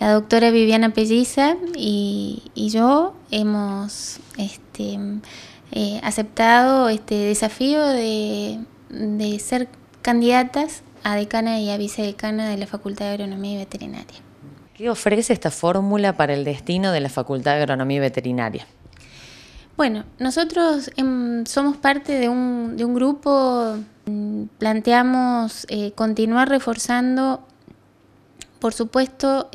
La doctora Viviana Pelliza y yo hemos aceptado este desafío de ser candidatas a decana y a vicedecana de la Facultad de Agronomía y Veterinaria. ¿Qué ofrece esta fórmula para el destino de la Facultad de Agronomía y Veterinaria? Bueno, nosotros somos parte de un grupo, planteamos continuar reforzando, por supuesto,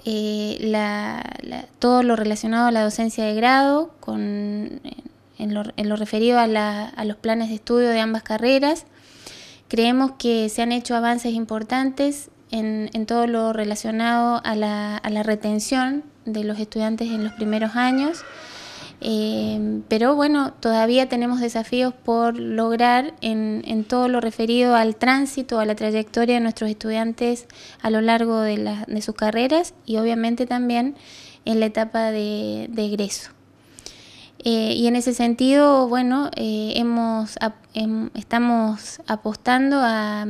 todo lo relacionado a la docencia de grado, en lo referido a los planes de estudio de ambas carreras. Creemos que se han hecho avances importantes en todo lo relacionado a la retención de los estudiantes en los primeros años, pero bueno, todavía tenemos desafíos por lograr en todo lo referido al tránsito, a la trayectoria de nuestros estudiantes a lo largo de sus carreras y obviamente también en la etapa de egreso. Y en ese sentido, bueno, estamos apostando a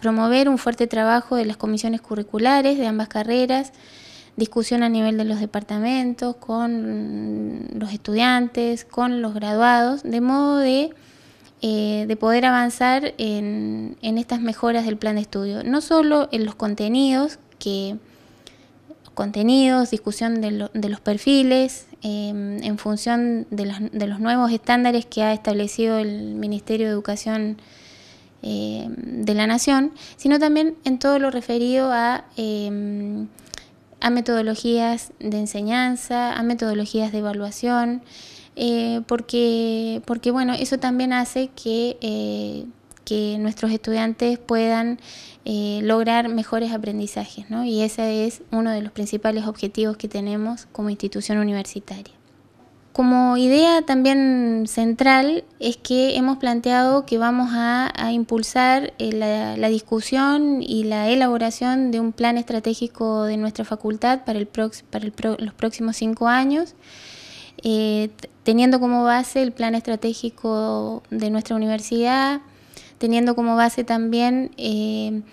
promover un fuerte trabajo de las comisiones curriculares de ambas carreras, discusión a nivel de los departamentos, con los estudiantes, con los graduados, de modo de poder avanzar en estas mejoras del plan de estudio. No solo en los contenidos, discusión de los perfiles, en función de los nuevos estándares que ha establecido el Ministerio de Educación de la Nación, sino también en todo lo referido a metodologías de enseñanza, a metodologías de evaluación, porque bueno, eso también hace que nuestros estudiantes puedan lograr mejores aprendizajes, ¿no? Y ese es uno de los principales objetivos que tenemos como institución universitaria. Como idea también central es que hemos planteado que vamos a impulsar la discusión y la elaboración de un plan estratégico de nuestra facultad para los próximos 5 años, teniendo como base el plan estratégico de nuestra universidad, teniendo como base también el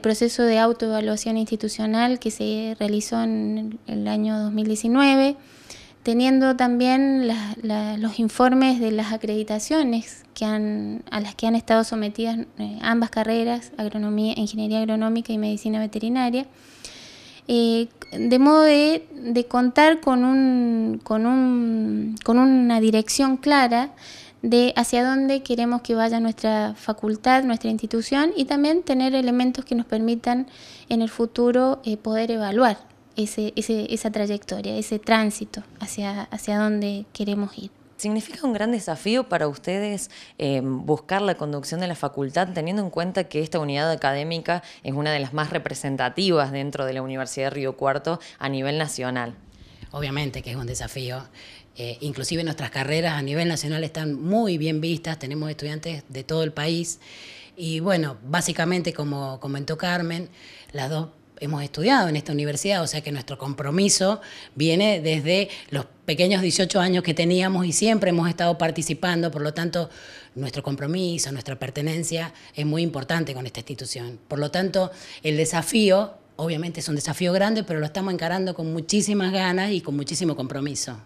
proceso de autoevaluación institucional que se realizó en el año 2019, teniendo también los informes de las acreditaciones a las que han estado sometidas ambas carreras, Ingeniería Agronómica y Medicina Veterinaria, de modo de contar con una dirección clara de hacia dónde queremos que vaya nuestra facultad, nuestra institución, y también tener elementos que nos permitan en el futuro poder evaluar esa trayectoria, ese tránsito hacia dónde queremos ir. ¿Significa un gran desafío para ustedes buscar la conducción de la facultad, teniendo en cuenta que esta unidad académica es una de las más representativas dentro de la Universidad de Río Cuarto a nivel nacional? Obviamente que es un desafío. Inclusive nuestras carreras a nivel nacional están muy bien vistas, tenemos estudiantes de todo el país y bueno, básicamente como comentó Carmen, las dos hemos estudiado en esta universidad, o sea que nuestro compromiso viene desde los pequeños 18 años que teníamos y siempre hemos estado participando, por lo tanto nuestro compromiso, nuestra pertenencia es muy importante con esta institución. Por lo tanto el desafío, obviamente es un desafío grande, pero lo estamos encarando con muchísimas ganas y con muchísimo compromiso.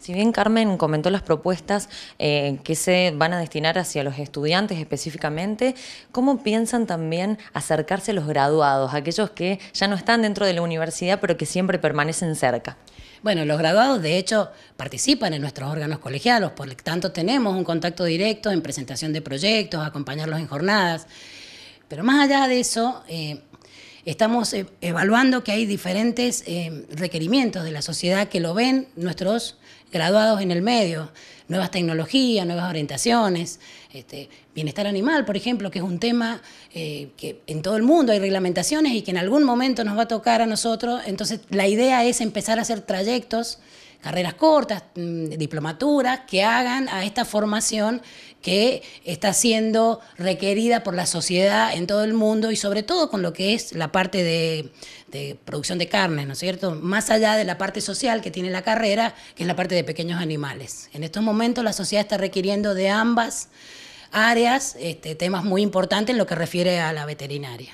Si bien Carmen comentó las propuestas que se van a destinar hacia los estudiantes específicamente, ¿cómo piensan también acercarse a los graduados, aquellos que ya no están dentro de la universidad pero que siempre permanecen cerca? Bueno, los graduados de hecho participan en nuestros órganos colegiados, por lo tanto tenemos un contacto directo en presentación de proyectos, acompañarlos en jornadas, pero más allá de eso, estamos evaluando que hay diferentes requerimientos de la sociedad que lo ven nuestros graduados en el medio, nuevas tecnologías, nuevas orientaciones, bienestar animal, por ejemplo, que es un tema que en todo el mundo hay reglamentaciones y que en algún momento nos va a tocar a nosotros, entonces la idea es empezar a hacer trayectos, carreras cortas, diplomaturas, que hagan a esta formación que está siendo requerida por la sociedad en todo el mundo y sobre todo con lo que es la parte de producción de carnes, ¿no es cierto? Más allá de la parte social que tiene la carrera, que es la parte de pequeños animales. En estos momentos la sociedad está requiriendo de ambas áreas temas muy importantes en lo que refiere a la veterinaria.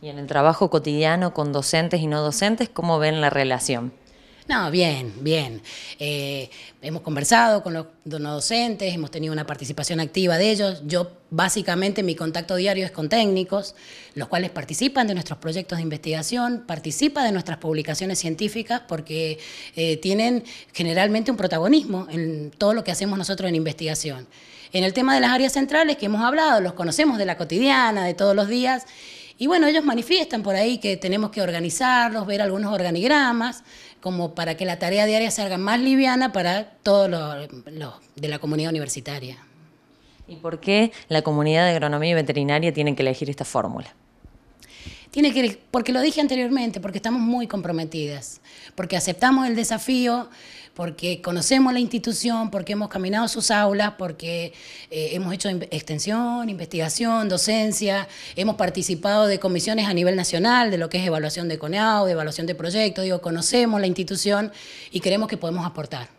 Y en el trabajo cotidiano con docentes y no docentes, ¿cómo ven la relación? No, bien, bien. Hemos conversado con los no docentes, hemos tenido una participación activa de ellos. Yo, básicamente, mi contacto diario es con técnicos, los cuales participan de nuestros proyectos de investigación, participan de nuestras publicaciones científicas, porque tienen generalmente un protagonismo en todo lo que hacemos nosotros en investigación. En el tema de las áreas centrales que hemos hablado, los conocemos de la cotidiana, de todos los días, y bueno, ellos manifiestan por ahí que tenemos que organizarlos, ver algunos organigramas, como para que la tarea diaria se haga más liviana para todos los de la comunidad universitaria. ¿Y por qué la comunidad de agronomía y veterinaria tiene que elegir esta fórmula? Tiene que, porque lo dije anteriormente, porque estamos muy comprometidas, porque aceptamos el desafío, porque conocemos la institución, porque hemos caminado sus aulas, porque hemos hecho extensión, investigación, docencia, hemos participado de comisiones a nivel nacional, de lo que es evaluación de Coneau, de evaluación de proyectos, digo, conocemos la institución y creemos que podemos aportar.